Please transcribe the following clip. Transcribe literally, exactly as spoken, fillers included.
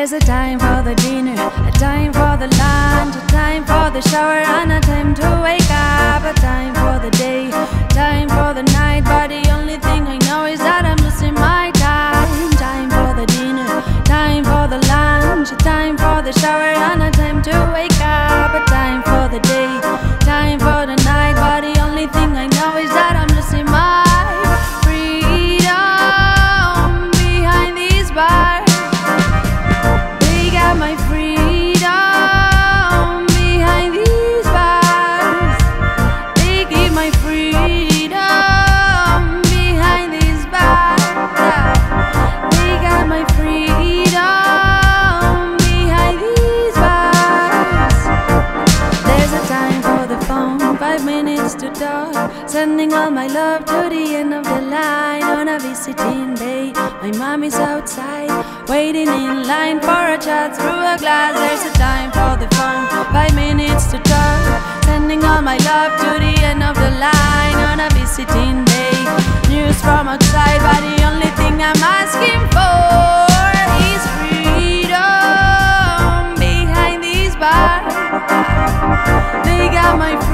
There's a time for the dinner, a time for the lunch, a time for the shower, and a time to wake up. A time for the day, a time for the night, but the only thing I know is that I'm losing my time. Time for the dinner, time for the lunch, a time for the shower, and a time to wake up. A time for the day, time for the night, but the only thing I know is that I'm losing my freedom behind this bar. They got my freedom behind these bars. They keep my freedom behind these bars. They got my freedom behind these bars. There's a time for the phone, five minutes to talk, sending all my love to the end of the line. On a visiting day, my mom is outside, waiting in line for a chat through a glass. There's a time for the phone, five minutes to talk, sending all my love to the end of the line. On a visiting day, news from outside, but the only thing I'm asking for is freedom behind these bars. They got my freedom.